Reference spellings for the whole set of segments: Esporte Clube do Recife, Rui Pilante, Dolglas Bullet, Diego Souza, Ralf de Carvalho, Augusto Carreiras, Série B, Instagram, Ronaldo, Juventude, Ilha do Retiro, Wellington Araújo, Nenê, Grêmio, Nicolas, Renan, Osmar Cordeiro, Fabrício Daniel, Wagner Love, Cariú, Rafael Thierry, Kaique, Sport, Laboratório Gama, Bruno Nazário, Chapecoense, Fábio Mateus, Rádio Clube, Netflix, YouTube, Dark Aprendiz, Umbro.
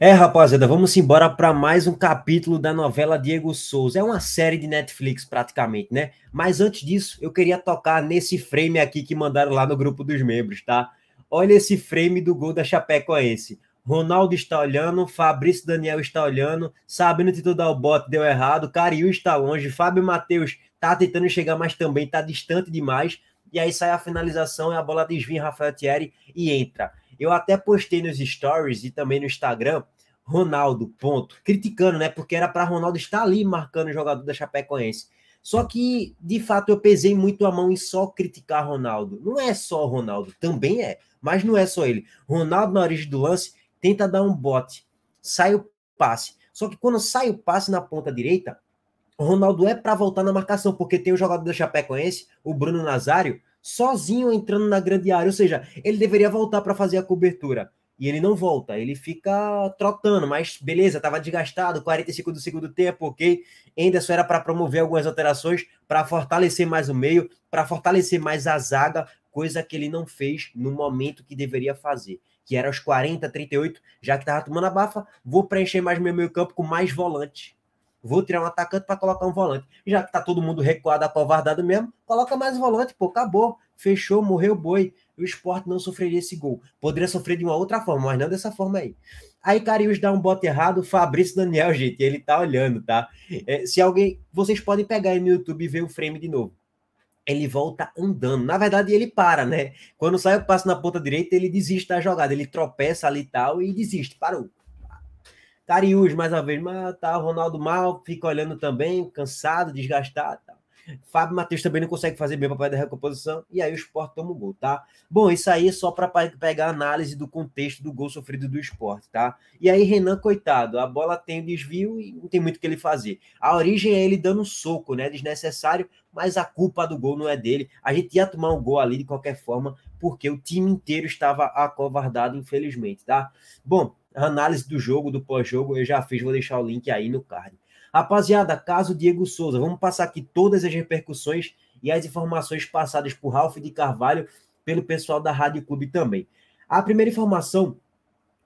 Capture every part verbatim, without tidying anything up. É, rapaziada, vamos embora para mais um capítulo da novela Diego Souza. É uma série de Netflix praticamente, né? Mas antes disso, eu queria tocar nesse frame aqui que mandaram lá no grupo dos membros, tá? Olha esse frame do gol da Chapecoense. Ronaldo está olhando, Fabrício Daniel está olhando, sabendo que tudo ao bote deu errado, Cariú está longe, Fábio Mateus tá tentando chegar, mas também tá distante demais. E aí sai a finalização e a bola desvia em Rafael Thierry e entra. Eu até postei nos stories e também no Instagram, Ronaldo, ponto. Criticando, né? Porque era para Ronaldo estar ali marcando o jogador da Chapecoense. Só que, de fato, eu pesei muito a mão em só criticar Ronaldo. Não é só Ronaldo, também é, mas não é só ele. Ronaldo, na origem do lance, tenta dar um bote, sai o passe. Só que quando sai o passe na ponta direita, Ronaldo é para voltar na marcação, porque tem o jogador da Chapecoense, o Bruno Nazário, sozinho entrando na grande área, ou seja, ele deveria voltar para fazer a cobertura, e ele não volta, ele fica trotando, mas beleza, estava desgastado, quarenta e cinco do segundo tempo, ok, ainda só era para promover algumas alterações, para fortalecer mais o meio, para fortalecer mais a zaga, coisa que ele não fez no momento que deveria fazer, que era aos quarenta, trinta e oito, já que estava tomando a bafa, vou preencher mais meu meio campo com mais volante. Vou tirar um atacante para colocar um volante. Já que tá todo mundo recuado, apavardado mesmo, coloca mais um volante, pô, acabou. Fechou, morreu o boi. O Sport não sofreria esse gol. Poderia sofrer de uma outra forma, mas não dessa forma aí. Aí Carius dá um bote errado, Fabrício Daniel, gente, ele tá olhando, tá? É, se alguém... Vocês podem pegar aí no YouTube e ver o frame de novo. Ele volta andando. Na verdade, ele para, né? Quando sai o passo na ponta direita, ele desiste da jogada. Ele tropeça ali e tal e desiste. Parou. Cariús, mais uma vez, mas tá, Ronaldo mal, fica olhando também, cansado, desgastado. Tá. Fábio Mateus também não consegue fazer bem o papel da recomposição, e aí o Sport toma o gol, tá? Bom, isso aí é só para pegar a análise do contexto do gol sofrido do Sport, tá? E aí Renan, coitado, a bola tem um desvio e não tem muito o que ele fazer. A origem é ele dando um soco, né, desnecessário, mas a culpa do gol não é dele. A gente ia tomar um gol ali de qualquer forma, porque o time inteiro estava acovardado, infelizmente, tá? Bom, a análise do jogo, do pós-jogo, eu já fiz, vou deixar o link aí no card. Rapaziada, caso Diego Souza, vamos passar aqui todas as repercussões e as informações passadas por Ralf de Carvalho, pelo pessoal da Rádio Clube também. A primeira informação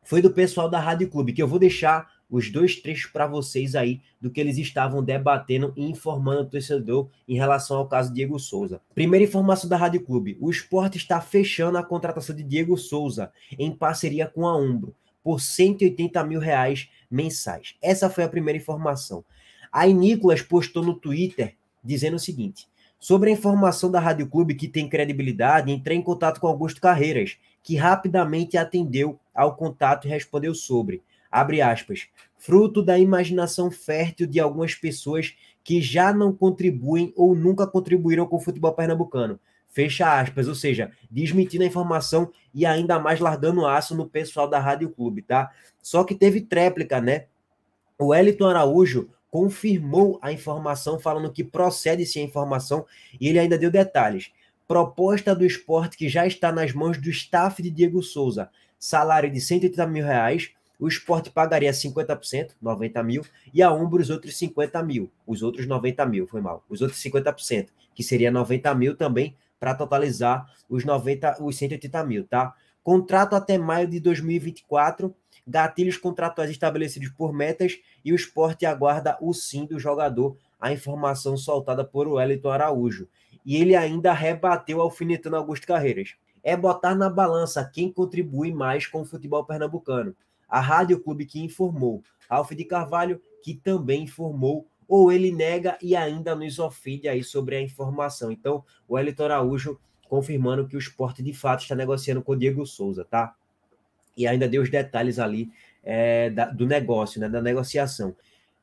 foi do pessoal da Rádio Clube, que eu vou deixar os dois trechos para vocês aí do que eles estavam debatendo e informando o torcedor em relação ao caso Diego Souza. Primeira informação da Rádio Clube, o Sport está fechando a contratação de Diego Souza em parceria com a Umbro, por cento e oitenta mil reais mensais. Essa foi a primeira informação. Aí Nicolas postou no Twitter dizendo o seguinte, sobre a informação da Rádio Clube que tem credibilidade, entrei em contato com Augusto Carreiras, que rapidamente atendeu ao contato e respondeu sobre, abre aspas, fruto da imaginação fértil de algumas pessoas que já não contribuem ou nunca contribuíram com o futebol pernambucano. Fecha aspas, ou seja, desmentindo a informação e ainda mais largando aço no pessoal da Rádio Clube, tá? Só que teve tréplica, né? O Wellington Araújo confirmou a informação, falando que procede sim a informação, e ele ainda deu detalhes. Proposta do Sport que já está nas mãos do staff de Diego Souza, salário de cento e oitenta mil reais, o Sport pagaria cinquenta por cento, noventa mil, e a Umbro os outros cinquenta mil, os outros noventa mil, foi mal, os outros cinquenta por cento, que seria noventa mil também, para totalizar os, noventa, os cento e oitenta mil, tá? Contrato até maio de dois mil e vinte e quatro, gatilhos contratuais estabelecidos por metas e o Sport aguarda o sim do jogador, a informação soltada por Wellington Araújo. E ele ainda rebateu alfinetando Augusto Carreiras. É botar na balança quem contribui mais com o futebol pernambucano. A Rádio Clube que informou, Ralf de Carvalho que também informou, ou ele nega e ainda nos ofende aí sobre a informação. Então, o Wellington Araújo confirmando que o Sport de fato está negociando com o Diego Souza, tá? E ainda deu os detalhes ali é, da, do negócio, né? Da negociação.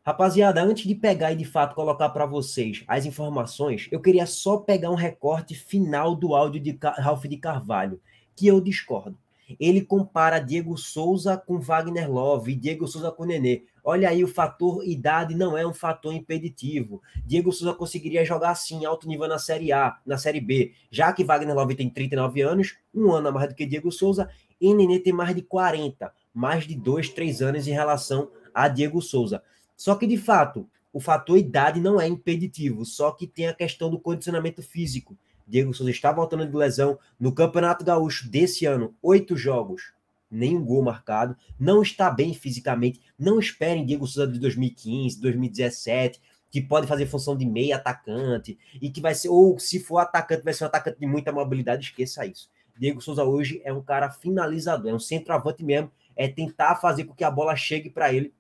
Rapaziada, antes de pegar e de fato colocar para vocês as informações, eu queria só pegar um recorte final do áudio de Ralf de Carvalho, que eu discordo. Ele compara Diego Souza com Wagner Love e Diego Souza com Nenê. Olha aí, o fator idade não é um fator impeditivo. Diego Souza conseguiria jogar sim, alto nível na Série A, na Série B. Já que Wagner Love tem trinta e nove anos, um ano a mais do que Diego Souza, e Nenê tem mais de quarenta, mais de dois, três anos em relação a Diego Souza. Só que, de fato, o fator idade não é impeditivo, só que tem a questão do condicionamento físico. Diego Souza está voltando de lesão no Campeonato Gaúcho desse ano, oito jogos, nenhum gol marcado, não está bem fisicamente, não esperem Diego Souza de dois mil e quinze, dois mil e dezessete, que pode fazer função de meia atacante, e que vai ser, ou se for atacante, vai ser um atacante de muita mobilidade, esqueça isso. Diego Souza hoje é um cara finalizador, é um centroavante mesmo, é tentar fazer com que a bola chegue para ele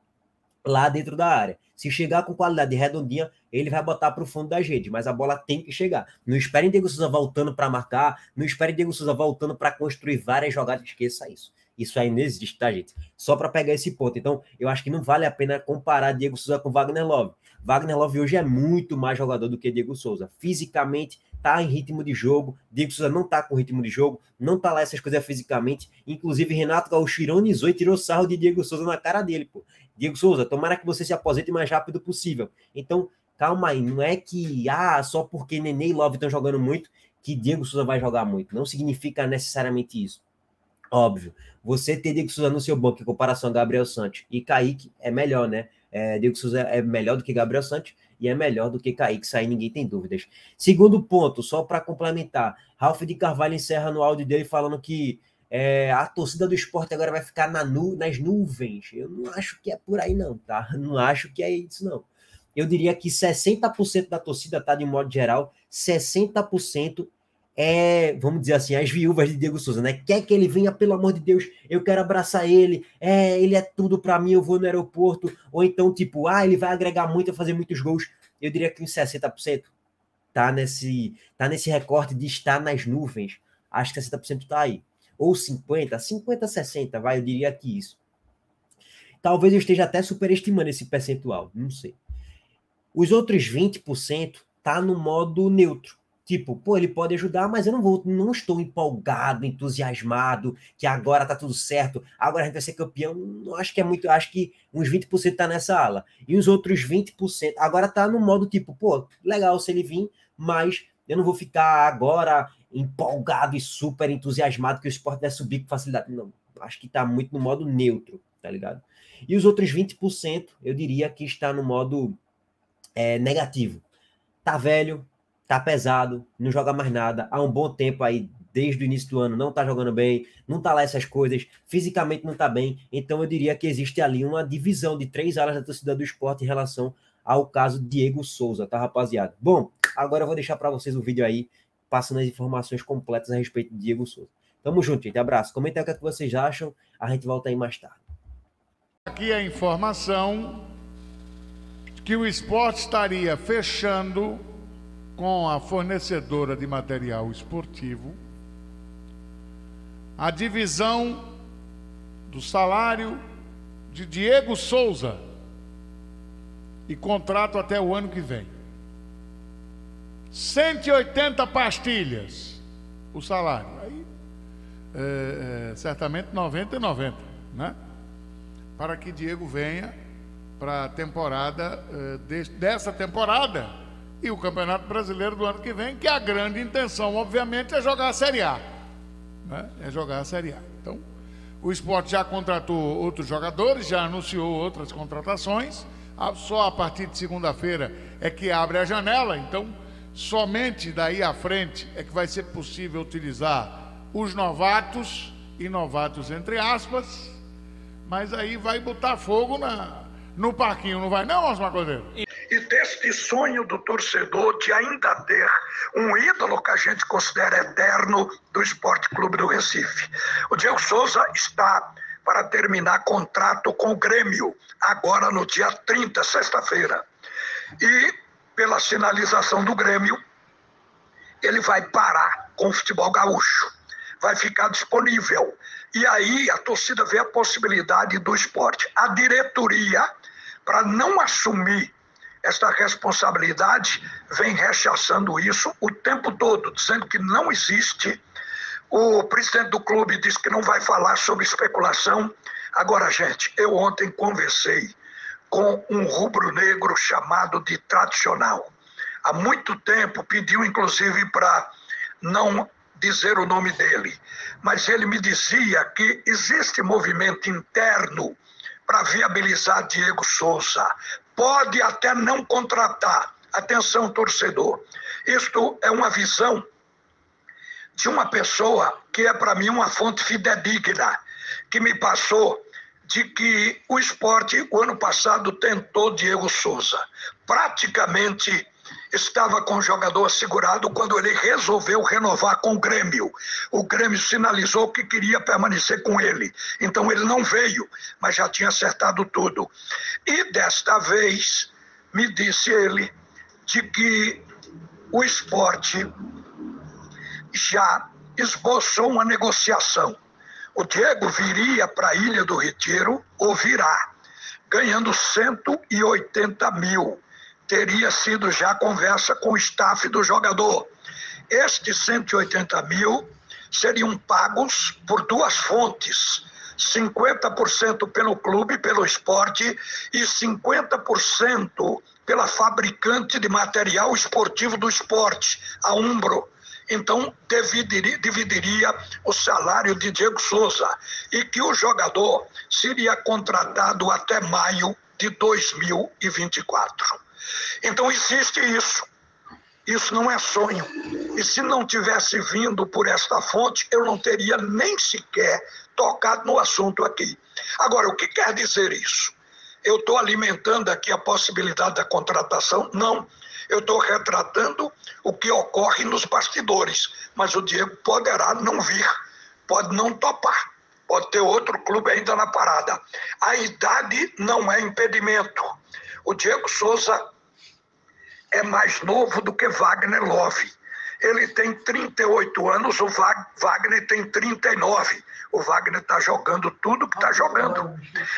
lá dentro da área. Se chegar com qualidade redondinha, ele vai botar para o fundo da rede, mas a bola tem que chegar. Não esperem Diego Souza voltando para marcar, não esperem Diego Souza voltando para construir várias jogadas, esqueça isso. Isso aí não existe, tá, gente? Só para pegar esse ponto. Então, eu acho que não vale a pena comparar Diego Souza com Wagner Love. Wagner Love hoje é muito mais jogador do que Diego Souza. Fisicamente, tá em ritmo de jogo. Diego Souza não tá com ritmo de jogo, não tá lá essas coisas fisicamente. Inclusive, Renato Gaúcho ironizou e tirou sarro de Diego Souza na cara dele, pô. Diego Souza, tomara que você se aposente o mais rápido possível. Então, calma aí. Não é que, ah, só porque Nenê e Love estão jogando muito, que Diego Souza vai jogar muito. Não significa necessariamente isso. Óbvio, você ter Diego Souza no seu banco em comparação a Gabriel Santos e Kaique é melhor, né? É, Diego Souza é melhor do que Gabriel Santos e é melhor do que Kaique, isso aí ninguém tem dúvidas. Segundo ponto, só para complementar, Ralf de Carvalho encerra no áudio dele falando que é, a torcida do Sport agora vai ficar na nu, nas nuvens. Eu não acho que é por aí não, tá? Não acho que é isso não. Eu diria que sessenta por cento da torcida, tá, de modo geral, sessenta por cento é, vamos dizer assim, as viúvas de Diego Souza, né? Quer que ele venha, pelo amor de Deus, eu quero abraçar ele, é, ele é tudo pra mim, eu vou no aeroporto, ou então, tipo, ah, ele vai agregar muito, fazer muitos gols. Eu diria que uns sessenta por cento tá nesse, tá nesse recorte de estar nas nuvens. Acho que sessenta por cento tá aí. Ou cinquenta, cinquenta, sessenta, vai, eu diria que isso. Talvez eu esteja até superestimando esse percentual, não sei. Os outros vinte por cento tá no modo neutro. Tipo, pô, ele pode ajudar, mas eu não vou, não estou empolgado, entusiasmado, que agora tá tudo certo, agora a gente vai ser campeão. Não acho que é muito, acho que uns vinte por cento tá nessa ala. E os outros vinte por cento agora tá no modo tipo, pô, legal se ele vir, mas eu não vou ficar agora empolgado e super entusiasmado que o Sport vai subir com facilidade. Não, acho que tá muito no modo neutro, tá ligado? E os outros vinte por cento eu diria que está no modo é, negativo. Tá velho, tá pesado, não joga mais nada, há um bom tempo aí, desde o início do ano, não tá jogando bem, não tá lá essas coisas, fisicamente não tá bem, então eu diria que existe ali uma divisão de três alas da torcida do Sport em relação ao caso Diego Souza, tá, rapaziada? Bom, agora eu vou deixar pra vocês o vídeo aí, passando as informações completas a respeito de Diego Souza. Tamo junto, gente, abraço, comenta aí o que vocês acham, a gente volta aí mais tarde. Aqui a informação que o Sport estaria fechando com a fornecedora de material esportivo, a divisão do salário de Diego Souza e contrato até o ano que vem. cento e oitenta pastilhas o salário. Aí, é, é, certamente noventa e noventa, né? Para que Diego venha para a temporada, é, de, dessa temporada, e o Campeonato Brasileiro do ano que vem, que a grande intenção, obviamente, é jogar a Série A. Né? É jogar a Série A. Então, o Sport já contratou outros jogadores, já anunciou outras contratações. Só a partir de segunda-feira é que abre a janela. Então, somente daí à frente é que vai ser possível utilizar os novatos, e novatos entre aspas, mas aí vai botar fogo na, no parquinho. Não vai não, Osmar Cordeiro? E deste sonho do torcedor de ainda ter um ídolo que a gente considera eterno do Esporte Clube do Recife. O Diego Souza está para terminar contrato com o Grêmio, agora no dia trinta, sexta-feira. E, pela sinalização do Grêmio, ele vai parar com o futebol gaúcho, vai ficar disponível. E aí a torcida vê a possibilidade do Esporte. A diretoria, para não assumir esta responsabilidade, vem rechaçando isso o tempo todo, dizendo que não existe. O presidente do clube disse que não vai falar sobre especulação. Agora, gente, eu ontem conversei com um rubro-negro chamado de tradicional. Há muito tempo pediu, inclusive, para não dizer o nome dele. Mas ele me dizia que existe movimento interno para viabilizar Diego Souza. Pode até não contratar. Atenção, torcedor. Isto é uma visão de uma pessoa que é, para mim, uma fonte fidedigna. que me passou de que o Sport, o ano passado, tentou Diego Souza. Praticamente estava com o jogador assegurado quando ele resolveu renovar com o Grêmio. O Grêmio sinalizou que queria permanecer com ele. Então ele não veio, mas já tinha acertado tudo. E desta vez, me disse ele, de que o Sport já esboçou uma negociação. O Diego viria para a Ilha do Retiro, ou virá, ganhando cento e oitenta mil. Teria sido já conversa com o staff do jogador. Estes cento e oitenta mil seriam pagos por duas fontes, cinquenta por cento pelo clube, pelo esporte, e cinquenta por cento pela fabricante de material esportivo do esporte, a Umbro. Então, dividiria, dividiria o salário de Diego Souza, e que o jogador seria contratado até maio de dois mil e vinte e quatro. Então, existe isso. Isso não é sonho. E se não tivesse vindo por esta fonte, eu não teria nem sequer tocado no assunto aqui. Agora, o que quer dizer isso? Eu estou alimentando aqui a possibilidade da contratação? Não. Eu estou retratando o que ocorre nos bastidores, mas o Diego poderá não vir, pode não topar, pode ter outro clube ainda na parada. A idade não é impedimento. O Diego Souza é mais novo do que Wagner Love. Ele tem trinta e oito anos, o Wagner tem trinta e nove. O Wagner está jogando tudo que está jogando.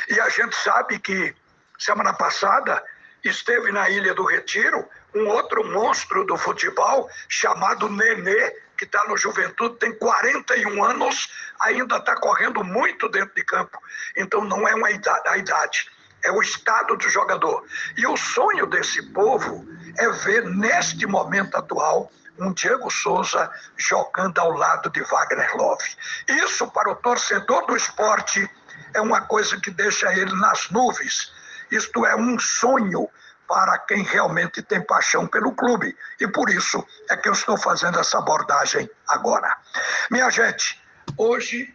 E a gente sabe que semana passada esteve na Ilha do Retiro um outro monstro do futebol chamado Nenê, que está no Juventude, tem quarenta e um anos, ainda está correndo muito dentro de campo. Então não é uma idade, a idade, é o estado do jogador. E o sonho desse povo é ver, neste momento atual, um Diego Souza jogando ao lado de Wagner Love. Isso, para o torcedor do esporte, é uma coisa que deixa ele nas nuvens. Isto é um sonho para quem realmente tem paixão pelo clube. E por isso é que eu estou fazendo essa abordagem agora. Minha gente, hoje